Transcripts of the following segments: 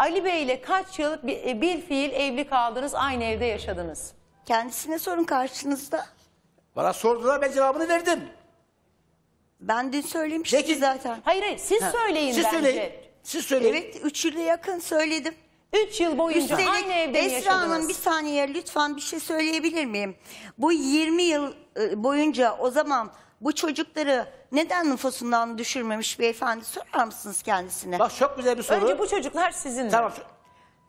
Ali Bey ile kaç yıl bir fiil evli kaldınız, aynı evde yaşadınız? Kendisine sorun, karşınızda. Bana sordular, ben cevabını verdim. Ben dün söylemiştim zaten. Hayır hayır, siz söyleyin siz bence. Söyleyin. Siz söyleyin. Evet, 3 yıla yakın söyledim. 3 yıl boyunca üstelik aynı evde yaşadınız. Esra Hanım, bir saniye lütfen, bir şey söyleyebilir miyim? Bu 20 yıl boyunca o zaman bu çocukları neden nüfusundan düşürmemiş beyefendi, sorar mısınız kendisine? Bak, çok güzel bir soru. Önce bu çocuklar sizinle. Tamam.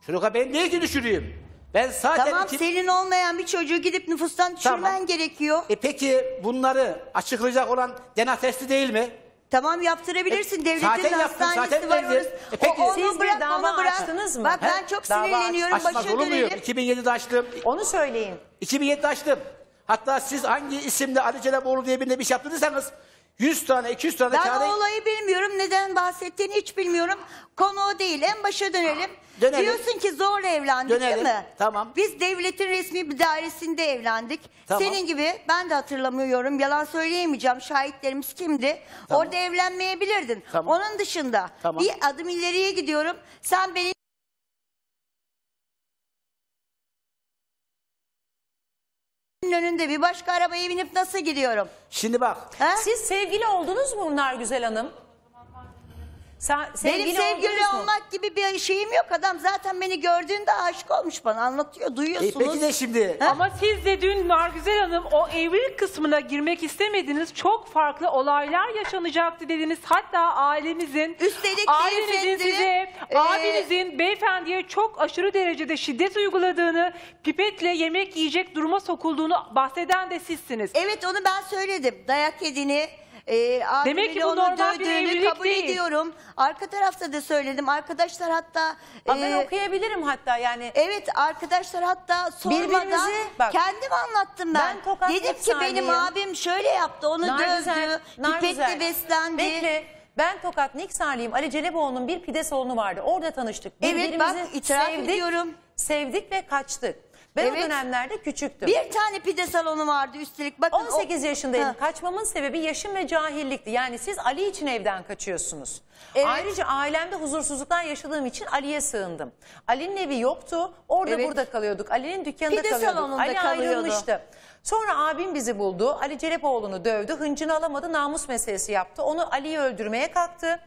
Çocuklar ben niye ki düşüreyim? Ben zaten tamam, senin olmayan bir çocuğu gidip nüfustan düşürmen gerekiyor. E peki bunları açıklayacak olan DNA testi değil mi? Tamam, yaptırabilirsin. Devletin hastanesi var orası. Peki siz bir dava açtınız mı? Bak ben çok sinirleniyorum. Başa dönelim. 2007'de açtım. Onu söyleyin. 2007'de açtım. Hatta siz hangi isimle Ali Celepoğlu diye birine bir şey yaptıysanız 100 tane 200 tane ben o olayı bilmiyorum. Neden bahsettiğini hiç bilmiyorum. Konu o değil. En başa dönelim. Dönelim. Diyorsun ki zorla evlendik değil mi? Tamam. Biz devletin resmi bir dairesinde evlendik. Tamam. Senin gibi ben de hatırlamıyorum. Yalan söyleyemeyeceğim. Şahitlerimiz kimdi? Tamam. Orada evlenmeyebilirdin. Tamam. Onun dışında tamam, bir adım ileriye gidiyorum. Sen beni önünde bir başka arabaya binip nasıl gidiyorum? Şimdi bak. Ha? Siz sevgili oldunuz mu Nergüzel Hanım? Benim sevgili olmak gibi bir şeyim yok. Adam zaten beni gördüğünde aşık olmuş bana. Anlatıyor, duyuyorsunuz. Peki de şimdi. Ha? Ama siz de dün Nergüzel Hanım o evlilik kısmına girmek istemediniz. Çok farklı olaylar yaşanacaktı dediniz. Hatta ailemizin, üstelik ailenizin size, abinizin beyefendiye çok aşırı derecede şiddet uyguladığını, pipetle yemek yiyecek duruma sokulduğunu bahseden de sizsiniz. Evet, onu ben söyledim. Dayak yediğini. Demek ki bu normal bir evlilik kabul değil. Ediyorum. Arka tarafta da söyledim. Arkadaşlar hatta ben okuyabilirim hatta yani. Evet, arkadaşlar hatta sormadan bak, kendim anlattım ben. Dedim ki benim abim şöyle yaptı. Onu dövdü. İpekle beslendi. Bekle. Ben Tokat Niksarlıyım. Ali Celepoğlu'nun bir pide salonu vardı. Orada tanıştık. Evet bak, itiraf ediyorum. Sevdik ve kaçtık. Ben o dönemlerde küçüktüm. Bir tane pide salonu vardı üstelik. Bakın, 18 yaşındaydım. Ha. Kaçmamın sebebi yaşım ve cahillikti. Yani siz Ali için evden kaçıyorsunuz. Evet. Ayrıca ailemde huzursuzluklar yaşadığım için Ali'ye sığındım. Ali'nin evi yoktu. Orada burada kalıyorduk. Ali'nin dükkanında kalıyorduk. Ali ayrılmıştı. Sonra abim bizi buldu. Ali Celepoğlu'nu dövdü. Hıncını alamadı. Namus meselesi yaptı. Onu Ali'yi öldürmeye kalktı.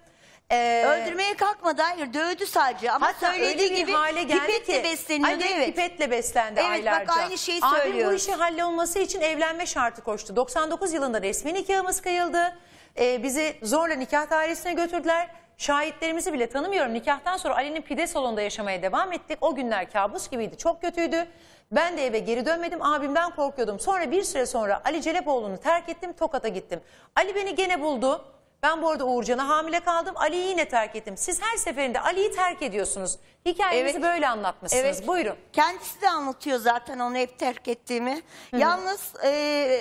Öldürmeye kalkmadı, hayır, dövdü sadece. Ama söylediği gibi hale geldi, pipetle besleniyordu. Evet, pipetle beslendi aylarca. Evet bak, aynı şeyi söylüyoruz. Abim bu işi hallolması için evlenme şartı koştu. 99 yılında resmi nikahımız kıyıldı. Bizi zorla nikah dairesine götürdüler. Şahitlerimizi bile tanımıyorum. Nikahtan sonra Ali'nin pide salonunda yaşamaya devam ettik. O günler kabus gibiydi, çok kötüydü. Ben de eve geri dönmedim, abimden korkuyordum. Sonra bir süre sonra Ali Celepoğlu'nu terk ettim, Tokat'a gittim. Ali beni gene buldu. Ben bu arada Uğurcan'a hamile kaldım. Ali'yi yine terk ettim. Siz her seferinde Ali'yi terk ediyorsunuz. Hikayenizi böyle anlatmışsınız. Evet. Buyurun. Kendisi de anlatıyor zaten onu hep terk ettiğimi. Hı-hı. Yalnız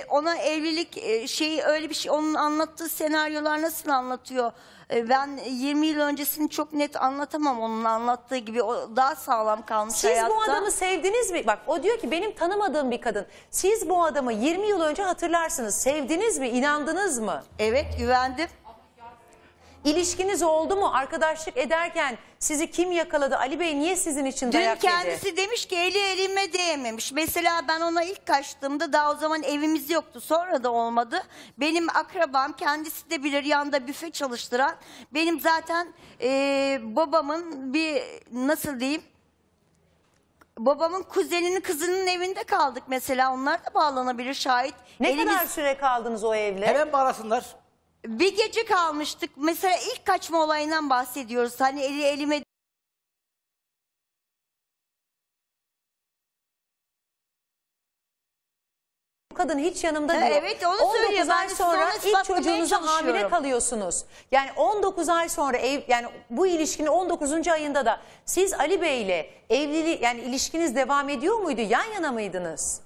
ona evlilik şeyi öyle bir şey, onun anlattığı senaryolar nasıl anlatıyor? Ben 20 yıl öncesini çok net anlatamam onun anlattığı gibi. O daha sağlam kalmış siz hayatta. Siz bu adamı sevdiniz mi? Bak o diyor ki benim tanımadığım bir kadın. Siz bu adamı 20 yıl önce hatırlarsınız. Sevdiniz mi? İnandınız mı? Evet, güvendim. İlişkiniz oldu mu? Arkadaşlık ederken sizi kim yakaladı? Ali Bey niye sizin için dayak yedi? Dün kendisi demiş ki eli elime değmemiş. Mesela ben ona ilk kaçtığımda daha o zaman evimiz yoktu. Sonra da olmadı. Benim akrabam, kendisi de bilir, yanında büfe çalıştıran. Benim zaten babamın bir, nasıl diyeyim? Babamın kuzeninin kızının evinde kaldık mesela. Onlar da bağlanabilir şahit. Ne kadar süre kaldınız o evle? Hemen bağlasınlar. Bir gece kalmıştık. Mesela ilk kaçma olayından bahsediyoruz. Hani eli elime kadın hiç yanımda değil. Evet, onu 19 söylüyor. Ay sonra ilk çocuğunuza hamile kalıyorsunuz. Yani 19 ay sonra yani bu ilişkinin 19. ayında da siz Ali Bey ile evliliği, yani ilişkiniz devam ediyor muydu? Yan yana mıydınız?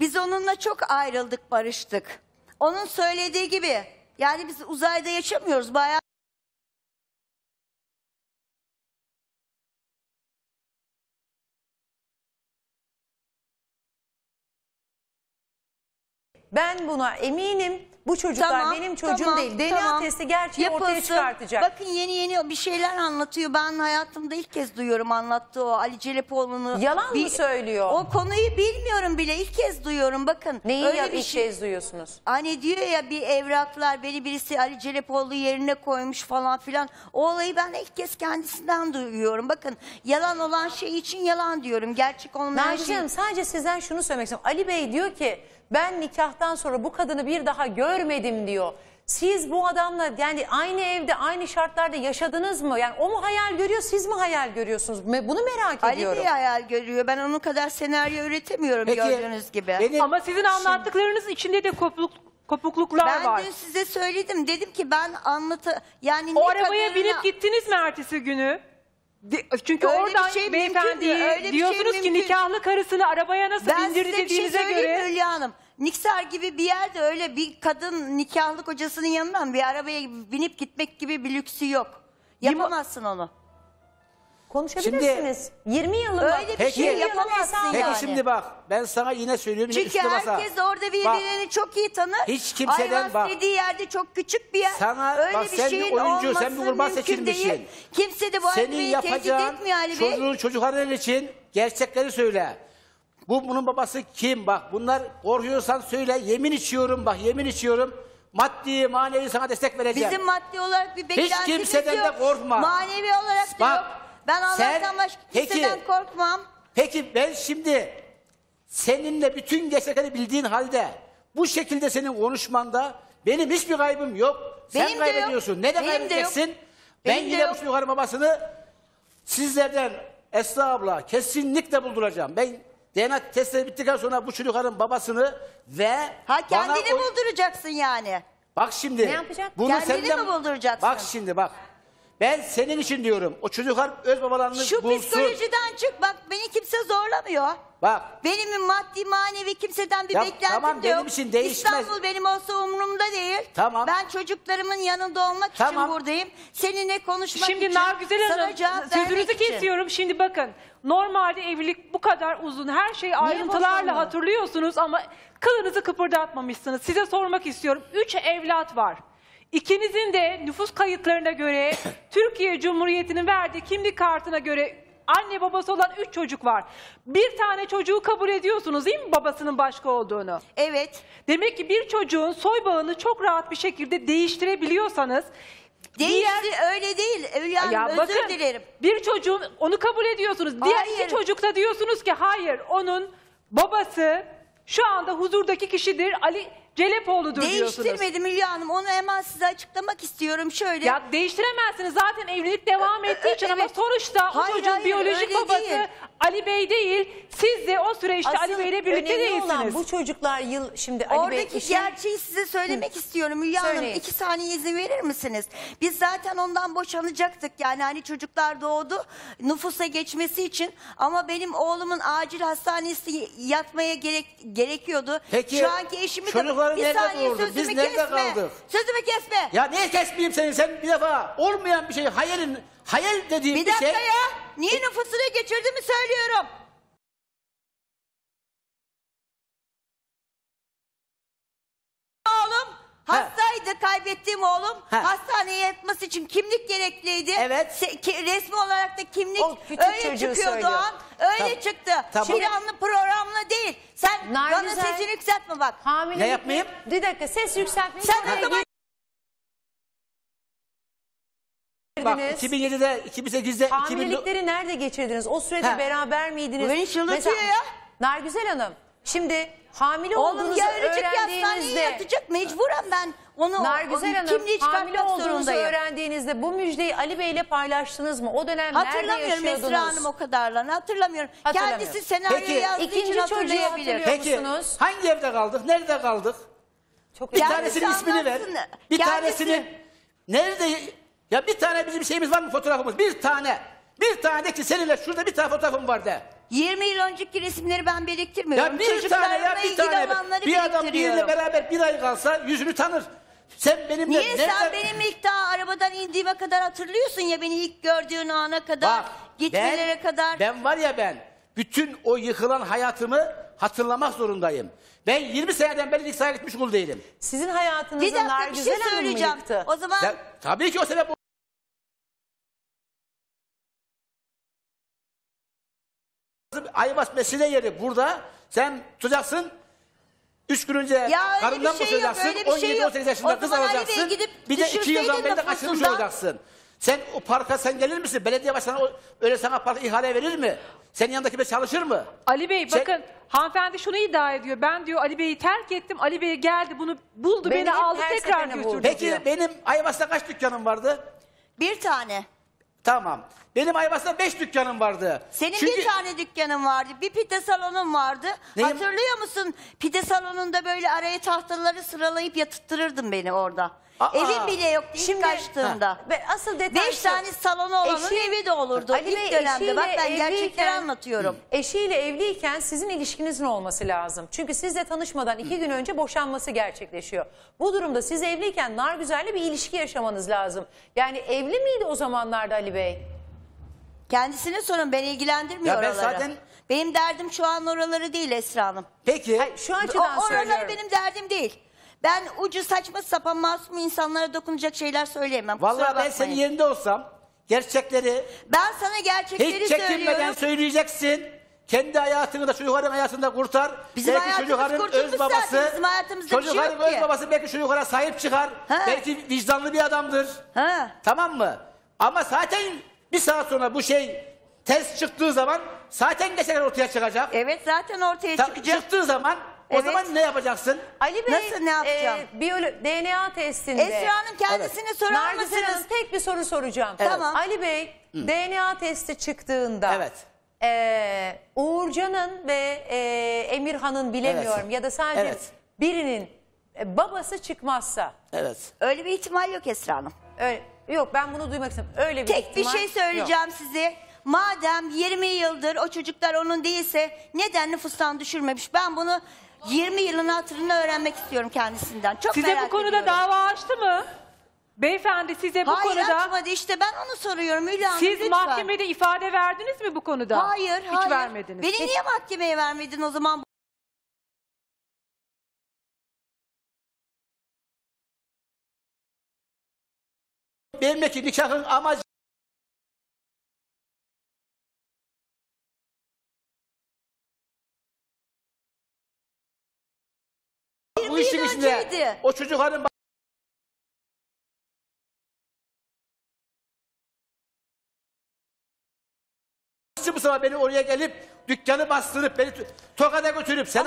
Biz onunla çok ayrıldık, barıştık. Onun söylediği gibi yani biz uzayda yaşamıyoruz, bayağı ben buna eminim. Bu çocuklar benim çocuğum değil. DNA testi gerçeği ortaya çıkartacak. Bakın yeni bir şeyler anlatıyor. Ben hayatımda ilk kez duyuyorum anlattığı o Ali Celepoğlu'nu. Yalan mı söylüyor? O konuyu bilmiyorum bile. İlk kez duyuyorum bakın. Neyi öyle bir şey duyuyorsunuz? Hani diyor ya bir evraklar beni birisi Ali Celepoğlu yerine koymuş falan filan. O olayı ben ilk kez kendisinden duyuyorum. Bakın yalan olan şey için yalan diyorum. Gerçek olmayan Nergüzel Hanım, sadece sizden şunu söylemek istiyorum. Ali Bey diyor ki ben nikahtan sonra bu kadını bir daha görmedim diyor. Siz bu adamla yani aynı evde aynı şartlarda yaşadınız mı? Yani o mu hayal görüyor, siz mi hayal görüyorsunuz? Bunu merak ediyorum. Ali Bey hayal görüyor. Ben onun kadar senaryo üretemiyorum gördüğünüz gibi. Ama sizin anlattıklarınız içinde de kopukluklar var. Ben dün size söyledim. Dedim ki ben yani o arabaya binip gittiniz mi ertesi günü? Çünkü oradan beyefendi diyorsunuz ki nikahlı karısını arabaya nasıl bindirdi dediğinize göre. Ben size bir şey söyleyeyim Hülya Hanım. Niksar gibi bir yerde öyle bir kadın nikahlı kocasının yanından bir arabaya binip gitmek gibi bir lüksü yok. Yapamazsın onu. Konuşabilirsiniz. Şimdi, 20 yıllık öyle bir şey yapamazsın yani. Peki şimdi bak ben sana yine söylüyorum. Çünkü herkes orada birbirini çok iyi tanır. Hiç kimseden bak. Ayvaz dediği yerde çok küçük bir yer. Sana, öyle bak, bir şeyin olması mümkün değil. Kimse de bu Ali'yi tehdit etmiyor Ali Bey. Çocuğun çocukların için gerçekleri söyle. Bunun babası kim bak bunlar korkuyorsan söyle yemin içiyorum bak yemin içiyorum. Maddi, manevi sana destek vereceğim. Bizim maddi olarak bir beklentimiz yok. Hiç kimseden de korkma. Manevi olarak da yok. Ben Allah'tan başka kimseden korkmam. Peki ben şimdi seninle bütün gerçekleri bildiğin halde bu şekilde senin konuşmanda benim hiçbir kaybım yok. Sen benim kaybediyorsun. Ne de kaybedeceksin? Ben yine bu çocukların babasını sizlerden Esra abla kesinlikle bulduracağım. Ben DNA testleri bittikten sonra bu çocukların babasını ve kendini bulduracaksın yani. Bak şimdi. Ne yapacak? Kendini mi bulduracaksın? Bak şimdi bak. Ben senin için diyorum. O çocuklar öz babalarını bulsun. Şu psikolojiden çık. Bak beni kimse zorlamıyor. Bak. Benim maddi manevi kimseden bir beklentim yok. Benim için değişmez. İstanbul benim olsa umurumda değil. Tamam. Ben çocuklarımın yanında olmak için buradayım. Seninle konuşmak için. Şimdi Nergüzel Hanım sözünüzü kesiyorum. Şimdi bakın. Normalde evlilik bu kadar uzun. Her şeyi ayrıntılarla hatırlıyorsunuz ama kılınızı kıpırdatmamışsınız. Size sormak istiyorum. 3 evlat var. İkinizin de nüfus kayıtlarına göre Türkiye Cumhuriyeti'nin verdiği kimlik kartına göre anne babası olan 3 çocuk var. Bir tane çocuğu kabul ediyorsunuz değil mi babasının başka olduğunu? Evet. Demek ki bir çocuğun soy bağını çok rahat bir şekilde değiştirebiliyorsanız... öyle değil. Özür dilerim. Bir çocuğun onu kabul ediyorsunuz. Diğer 2 çocukta diyorsunuz ki hayır onun babası şu anda huzurdaki kişidir Ali... Celepoğlu'dur diyorsunuz. Değiştirmedim Hülya Hanım. Onu hemen size açıklamak istiyorum. Şöyle. Ya değiştiremezsiniz. Zaten evlilik devam ettiği için ama sonuçta o çocuğun biyolojik babası Ali Bey değil. Siz de o süreçte Ali Bey ile birlikte değilsiniz. Olan bu çocuklar şimdi Ali Bey oradaki gerçeği size söylemek istiyorum Hülya Hanım. 2 saniye izin verir misiniz? Biz zaten ondan boşanacaktık. Yani hani çocuklar doğdu. Nüfusa geçmesi için ama benim oğlumun acil hastanesi yatmaya gerekiyordu. Peki, şu anki eşimi bir saniye sözümü kesme. Sözümü kesme. Ya niye kesmeyeyim seni? Sen bir defa olmayan bir şey, hayal dediğim bir şey. Bir dakika ya. Niye nüfusuna geçirdiğimi söylüyorum. Oğlum hastaydı, kaybettiğim oğlum. Hastaneye yatması için kimlik gerekliydi. Evet. Resmi olarak da kimlik öyle çıkıyor Doğan. Öyle çıktı. Planlı programlı değil. Sen bana sesini yükseltme bak. Ne yapmayayım? Bir dakika ses yükseltmeyin. Sen ne zaman... Bak 2007'de, 2008'de... Hamilelikleri nerede geçirdiniz? O sürede beraber miydiniz? Beni çıldırtıyor ya. Nergüzel Hanım şimdi hamile olduğunuzu öğrendiğinizde... yatacak mecburen ben onu... Nergüzel Hanım hamile olduğunuzu öğrendiğinizde bu müjdeyi Ali Bey ile paylaştınız mı? O dönem nerede yaşıyordunuz? Hatırlamıyorum Esra Hanım o kadarlarını hatırlamıyorum. Kendisi senaryoyu yazdığı için hatırlayabilir. Peki hangi evde kaldık? Nerede kaldık? Bir tanesinin ismini ver. Bir tanesini... Nerede... Ya bir tane bizim şeyimiz var mı fotoğrafımız? Bir tane. Bir tane ki seninle şurada bir tane fotoğrafım var de. 20 yıl önceki resimleri ben biriktirmiyorum. Ya bir tane ya bir tane. Bir adam biriyle beraber bir ay kalsa yüzünü tanır. Sen benimle... Niye sen benim ilk daha arabadan indiğime kadar hatırlıyorsun ya beni ilk gördüğün ana kadar, gitmelere kadar. Ben bütün o yıkılan hayatımı hatırlamak zorundayım. Ben 20 seneden beri Niksar'a gitmiş kul değilim. Sizin hayatınızın Nergüzel Hanım'ı yıktı. O zaman... Ya, tabii ki o sebep... Ayvaz mesele yeri burada. Sen tutacaksın. 3 gün önce karından mı tutacaksın? 17-18 yaşında kız alacaksın. Bir de 2 yıldan beri de kaçırmış olacaksın. Sen o parka sen gelir misin? Belediye başkanı öyle sana park ihale verir mi? Senin yanındaki bir çalışır mı? Ali Bey sen... bakın hanımefendi şunu iddia ediyor. Ben diyor Ali Bey'i terk ettim. Ali Bey geldi bunu buldu beni aldı tekrar götürdü. Peki diyor. Benim Ayvaz'da kaç dükkanım vardı? Bir tane. Tamam. Benim Ayvas'ta 5 dükkanım vardı. Senin çünkü... bir tane dükkanın vardı. Bir pide salonun vardı. Neyim? Hatırlıyor musun? Pide salonunda böyle araya tahtaları sıralayıp yatırttırırdın beni orada. Aa, evim bile yoktu şimdi, ilk kaçtığımda. Asıl detay 5 tane salonu olanın evi de olurdu Ali ilk dönemde. Bak ben gerçekleri anlatıyorum. Eşiyle evliyken sizin ilişkinizin olması lazım. Çünkü sizle tanışmadan 2 gün önce boşanması gerçekleşiyor. Bu durumda siz evliyken Nargüzel'le bir ilişki yaşamanız lazım. Yani evli miydi o zamanlarda Ali Bey? Kendisine sorun, beni ilgilendirmiyor ya ben oraları. Zaten... Benim derdim şu an oraları değil Esra Hanım. Peki. Hayır, şu açıdan söylüyorum. Oraları benim derdim değil. Ben ucu saçma sapan masum insanlara dokunacak şeyler söyleyemem. Vallahi ben senin yerinde olsam gerçekleri... Ben sana gerçekleri söylüyorum. Hiç çekinmeden söyleyeceksin. Kendi hayatını da çocukların hayatını da kurtar. Bizim belki çocukların öz babası, çocukların öz babası belki çocuklara sahip çıkar. Ha. Belki vicdanlı bir adamdır. Ha. Tamam mı? Ama zaten bir saat sonra bu şey ters çıktığı zaman zaten geçen ortaya çıkacak. Evet zaten ortaya çıkacak. Çıktığı zaman... Evet. O zaman ne yapacaksın? Ali Bey, nasıl ne yapacağım? DNA testinde. Esra'nın kendisine sorar mısınız? Tek bir soru soracağım. Evet. Tamam. Ali Bey, DNA testi çıktığında Uğurcan'ın ve Emirhan'ın bilemiyorum ya da sadece birinin babası çıkmazsa. Evet. Öyle bir ihtimal yok Esra Hanım. Öyle, yok ben bunu duymak istemiyorum. Öyle bir ihtimal. Tek bir şey söyleyeceğim size. Madem 20 yıldır o çocuklar onun değilse neden nüfustan düşürmemiş? Ben bunu 20 yılın hatırını öğrenmek istiyorum kendisinden. Çok size bu konuda dava açtı mı? Beyefendi size bu konuda... açmadı işte ben onu soruyorum Hülya Hanım. Siz mahkemede ifade verdiniz mi bu konuda? Hayır. Hiç vermediniz. Beni niye mahkemeye vermedin o zaman? Benimki nikahın amacı... Bu işin içinde o çocukların bu sabah beni oraya gelip dükkanı bastırıp beni Tokat'a götürüp sen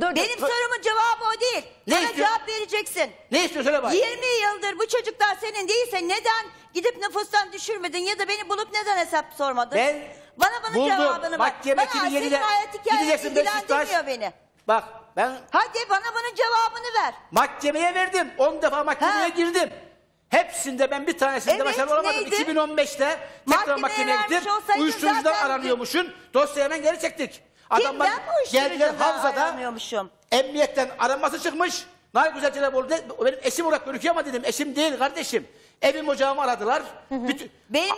benim sorumun cevabı o değil. Bana cevap vereceksin. Ne istiyorsun? 20 yıldır bu çocuklar senin değilse neden gidip nüfustan düşürmedin ya da beni bulup neden hesap sormadın? Ben bana cevabını bak. Bana senin hayat hikayesi ilgilendirmiyor beni. Bak ben... Hadi bana bunun cevabını ver. Mahkemeye verdim. 10 defa mahkemeye girdim. Hepsinde ben bir tanesinde başarılı olamadım. Neydi? 2015'te tekrar mahkemeye gittim. Uyuşturucudan aranıyormuşsun. Dosyayı hemen geri çektik. Adamlar geldiler Havza'da emniyetten araması çıkmış. Nergüzel Celepoğlu benim eşim olarak görüküyor ama dedim eşim değil kardeşim. Evim ocağımı aradılar. Benim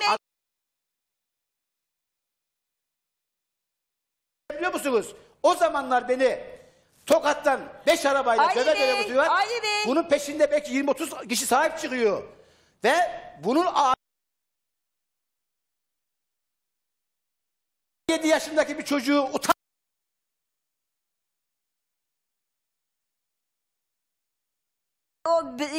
biliyor musunuz? O zamanlar beni Tokat'tan 5 arabayla döve götürüyorlar. Bunun peşinde belki 20-30 kişi sahip çıkıyor. Ve bunun 7 yaşındaki bir çocuğu utan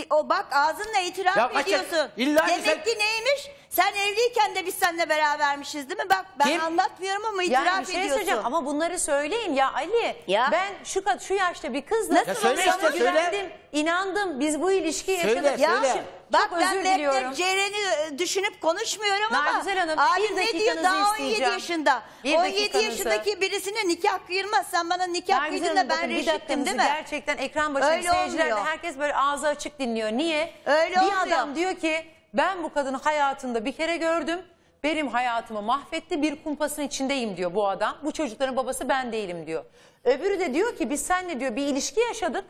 o bak ağzınla itiraf ediyorsun. Demek ki neymiş? Sen evliyken de biz seninle berabermişiz değil mi? Bak ben anlatmıyorum ama itiraf ediyorsun. Ama bunları söyleyin ya Ali. Ya. Ben şu yaşta bir kızla sana güvendim, inandım. Biz bu ilişkiyi yaşadık. Bak ben de Ceren'i düşünüp konuşmuyorum ama abi ne diyor daha 17 yaşında. 17 yaşındaki birisine nikah kıyılmaz. Sen bana nikah kıydın da ben reşittim değil mi? Gerçekten ekran başında seyircilerde herkes böyle ağzı açık dinliyor. Niye? Öyle olmuyor. Bir adam diyor ki ben bu kadını hayatımda bir kere gördüm. Benim hayatımı mahvetti. Bir kumpasın içindeyim diyor bu adam. Bu çocukların babası ben değilim diyor. Öbürü de diyor ki biz seninle diyor bir ilişki yaşadık.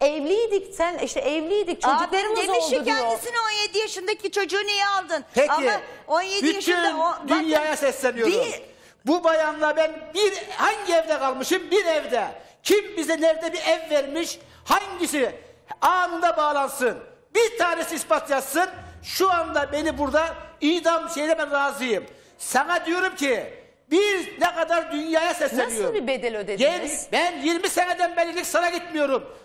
evliydik, sen işte evliydik, çocuklarımız oldu diyor. Demiş ki kendisine 17 yaşındaki çocuğu niye aldın? Peki, ama 17 yaşında o, dünyaya sesleniyorum. Bu bayanla ben hangi evde kalmışım? Bir evde. Kim bize nerede bir ev vermiş? Hangisi? Anında bağlansın. Bir tanesi ispat yazsın. Şu anda beni burada idam şeyle ben razıyım. Sana diyorum ki bir ne kadar dünyaya sesleniyorum. Nasıl bir bedel ödediniz? Ben 20 seneden beri sana gitmiyorum.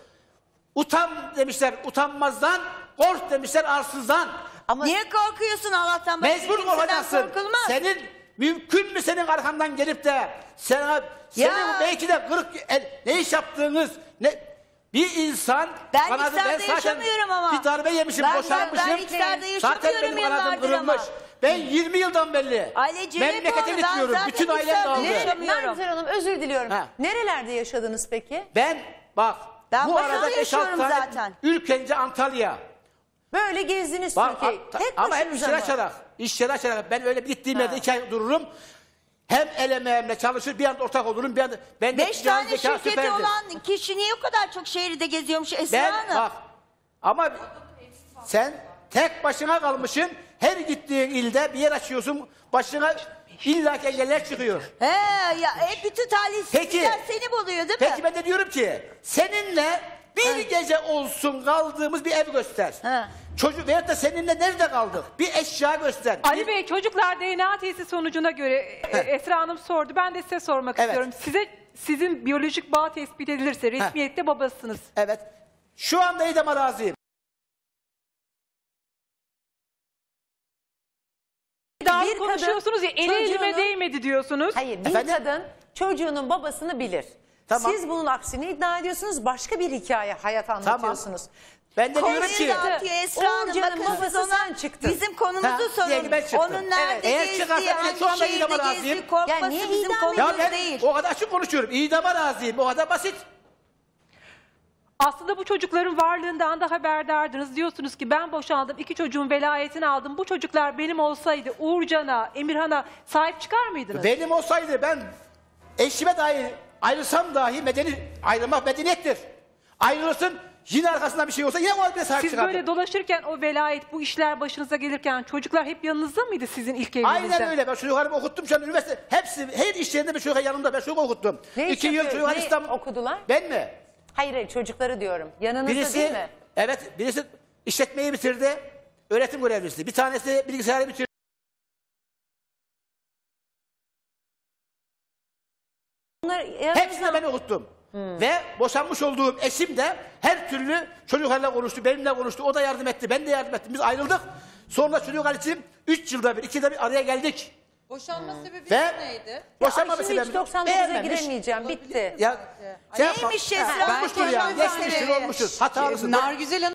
Utan demişler utanmazdan, kork demişler arsızdan. Ama niye korkuyorsun Allah'tan? Mecbur olacaksın. Senin mümkün mü senin arkandan gelip de sana, senin belki de ne iş yaptığınız bir insan ben yaşamıyorum ama. Bir darbe yemişim, boşanmışım. Ben Niksar'da yaşamıyorum yıllardır ama. Ben 20 yıldan belli. Memlekete gidiyorum. Bütün ailem dağıldı. Nergüzel Hanım özür diliyorum. Ha. Nerelerde yaşadınız peki? Ben bak ben bu arada 5-6 tane zaten. Ülkence Antalya. Böyle gezdiniz Türkiye'yi. Ama hem işleri açarak. Ben öyle gittiğim yerde 2 ay dururum. Hem el emeğimle çalışır, bir anda ortak olurum. 5 tane şirketi süperdi. Olan kişi niye o kadar çok şehirde geziyormuş Esra Hanım? Bak ama sen tek başına kalmışsın. Her gittiğin ilde bir yer açıyorsun, başına illaki engeller çıkıyor. Bütün talihsizlikler seni buluyor değil mi? Peki ben de diyorum ki, seninle bir gece olsun kaldığımız bir ev göster. Çocuk veyahut da seninle nerede kaldık? Bir eşya göster. Ali Bey, çocuklar DNA testi sonucuna göre Esra Hanım sordu. Ben de size sormak istiyorum. Sizin biyolojik bağ tespit edilirse resmiyette babasınız. Evet. Şu anda idama razıyım. Bir konuşuyorsunuz ya, elime değmedi diyorsunuz. Hayır, bir kadın çocuğunun babasını bilir. Tamam. Siz bunun aksini iddia ediyorsunuz, başka bir hikaye, hayat anlatıyorsunuz. Tamam. Ben de diyorum ki Uğurcan'ın babası sen çıktın. Bizim konumuzu sorun. Onun nerede gezdiği, hangi şehirde gezdiği, korkması bizim konumuz değil. O kadar açık konuşuyorum. İdama razıyım. O kadar basit. Aslında bu çocukların varlığından da haberdardınız. Diyorsunuz ki ben boşandım, 2 çocuğun velayetini aldım. Bu çocuklar benim olsaydı Uğurcan'a, Emirhan'a sahip çıkar mıydınız? Benim olsaydı ben eşime dahi ayrılsam dahi ayrılmak medeniyettir. Ayrılırsın, yine arkasında bir şey olsa yine o halde sahip çıkardım. Siz böyle dolaşırken o velayet, bu işler başınıza gelirken çocuklar hep yanınızda mıydı sizin ilk evinizde? Aynen öyle. Ben çocuklarımı okuttum. Şu an üniversite, hepsi, her iş yerinde bir çocuk yanımda. Ben çocuk okuttum. 2 yıl çocuklar İstanbul'da okudular. Ben mi? Hayır, çocukları diyorum. Yanınızda değil mi? Evet, birisi işletmeyi bitirdi, öğretim görevlisi. Bir tanesi bilgisayarı bitirdi. Hepsini ben okuttum. Ve boşanmış olduğum eşim de her türlü çocuklarla konuştu, benimle konuştu. O da yardım etti, ben de yardım ettim. Biz ayrıldık. Sonra çocuklar için 3 yılda bir, 2'de bir araya geldik. Boşanma sebebi neydi? Boşanma sebebi hiç 99'a giremeyeceğim. Bitti. Neymiş Esra? Geçmiştir, olmuşuz. Hatalısın. Nergüzel Hanım